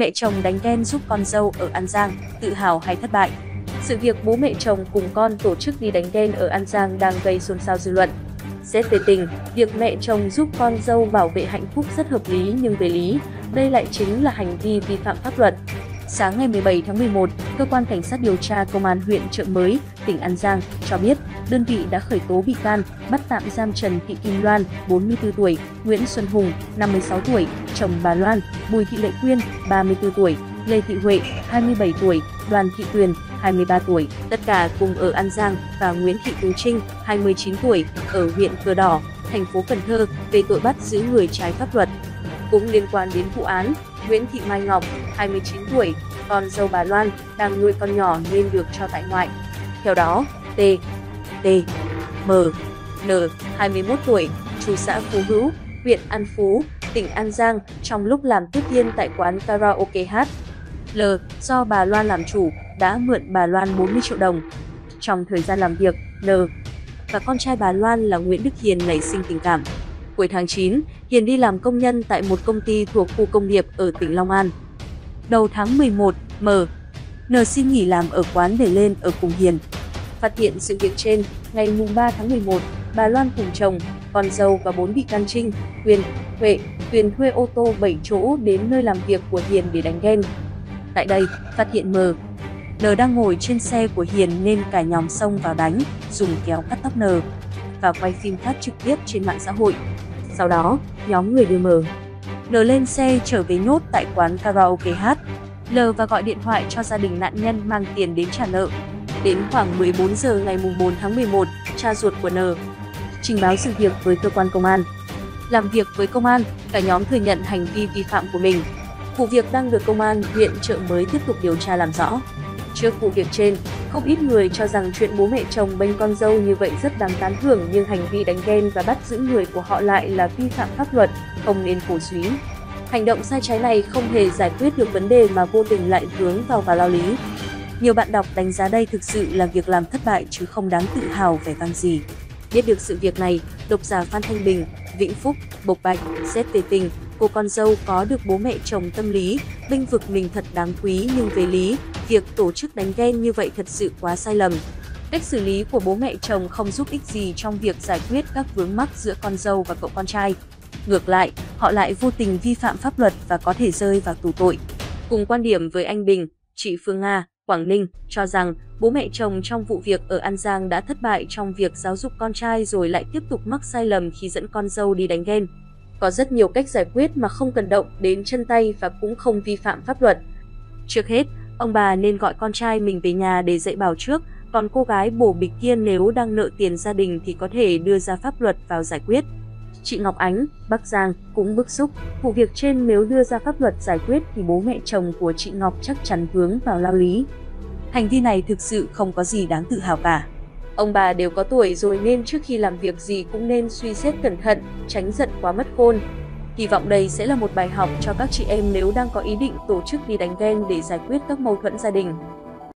mẹ chồng đánh ghen giúp con dâu ở An Giang, tự hào hay thất bại? Sự việc bố mẹ chồng cùng con tổ chức đi đánh ghen ở An Giang đang gây xôn xao dư luận. Xét về tình, việc mẹ chồng giúp con dâu bảo vệ hạnh phúc rất hợp lý, nhưng về lý, đây lại chính là hành vi vi phạm pháp luật. Sáng ngày 17 tháng 11, Cơ quan Cảnh sát điều tra Công an huyện Chợ Mới, tỉnh An Giang cho biết, đơn vị đã khởi tố bị can, bắt tạm giam Trần Thị Kim Loan, 44 tuổi, Nguyễn Xuân Hùng, 56 tuổi, chồng bà Loan, Bùi Thị Lệ Quyên, 34 tuổi, Lê Thị Huệ, 27 tuổi, Đoàn Thị Tuyền, 23 tuổi, tất cả cùng ở An Giang, và Nguyễn Thị Cúc Trinh, 29 tuổi, ở huyện Cờ Đỏ, thành phố Cần Thơ, về tội bắt giữ người trái pháp luật. Cũng liên quan đến vụ án, Nguyễn Thị Mai Ngọc, 29 tuổi, con dâu bà Loan, đang nuôi con nhỏ nên được cho tại ngoại. Theo đó, T.T.M.N, 21 tuổi, trú xã Phú Hữu, huyện An Phú, tỉnh An Giang, trong lúc làm tiếp viên tại quán karaoke hát, L, do bà Loan làm chủ, đã mượn bà Loan 40 triệu đồng. Trong thời gian làm việc, N và con trai bà Loan là Nguyễn Đức Hiền nảy sinh tình cảm. Cuối tháng 9, Hiền đi làm công nhân tại một công ty thuộc khu công nghiệp ở tỉnh Long An. Đầu tháng 11, M.N xin nghỉ làm ở quán để lên ở cùng Hiền. Phát hiện sự việc trên, ngày 3 tháng 11, bà Loan cùng chồng, con dâu và 4 bị can Trinh, Huyền, Huệ, Tuyền thuê ô tô 7 chỗ đến nơi làm việc của Hiền để đánh ghen. Tại đây, phát hiện M.N đang ngồi trên xe của Hiền nên cả nhóm xông vào đánh, dùng kéo cắt tóc N và quay phim phát trực tiếp trên mạng xã hội. Sau đó, nhóm người đưa M.N lên xe trở về nhốt tại quán karaoke hát. L và gọi điện thoại cho gia đình nạn nhân mang tiền đến trả nợ. Đến khoảng 14 giờ ngày 4 tháng 11, cha ruột của N trình báo sự việc với cơ quan công an. Làm việc với công an, cả nhóm thừa nhận hành vi vi phạm của mình. Vụ việc đang được công an huyện Chợ Mới tiếp tục điều tra làm rõ. Trước vụ việc trên, không ít người cho rằng chuyện bố mẹ chồng bênh con dâu như vậy rất đáng tán thưởng, nhưng hành vi đánh ghen và bắt giữ người của họ lại là vi phạm pháp luật, không nên cổ suý. Hành động sai trái này không hề giải quyết được vấn đề mà vô tình lại vướng vào lao lý. Nhiều bạn đọc đánh giá đây thực sự là việc làm thất bại chứ không đáng tự hào vẻ vang gì. Biết được sự việc này, độc giả Phan Thanh Bình, Vĩnh Phúc, bộc bạch, xét về tình, cô con dâu có được bố mẹ chồng tâm lý, bênh vực mình thật đáng quý, nhưng về lý, việc tổ chức đánh ghen như vậy thật sự quá sai lầm. Cách xử lý của bố mẹ chồng không giúp ích gì trong việc giải quyết các vướng mắc giữa con dâu và cậu con trai. Ngược lại, họ lại vô tình vi phạm pháp luật và có thể rơi vào tù tội. Cùng quan điểm với anh Bình, chị Phương Nga, Quảng Ninh, cho rằng bố mẹ chồng trong vụ việc ở An Giang đã thất bại trong việc giáo dục con trai rồi lại tiếp tục mắc sai lầm khi dẫn con dâu đi đánh ghen. Có rất nhiều cách giải quyết mà không cần động đến chân tay và cũng không vi phạm pháp luật. Trước hết, ông bà nên gọi con trai mình về nhà để dạy bảo trước, còn cô gái bổ bịch kia nếu đang nợ tiền gia đình thì có thể đưa ra pháp luật vào giải quyết. Chị Ngọc Ánh, Bắc Giang, cũng bức xúc, vụ việc trên nếu đưa ra pháp luật giải quyết thì bố mẹ chồng của chị Ngọc chắc chắn vướng vào lao lý. Hành vi này thực sự không có gì đáng tự hào cả. Ông bà đều có tuổi rồi nên trước khi làm việc gì cũng nên suy xét cẩn thận, tránh giận quá mất khôn. Hy vọng đây sẽ là một bài học cho các chị em nếu đang có ý định tổ chức đi đánh ghen để giải quyết các mâu thuẫn gia đình.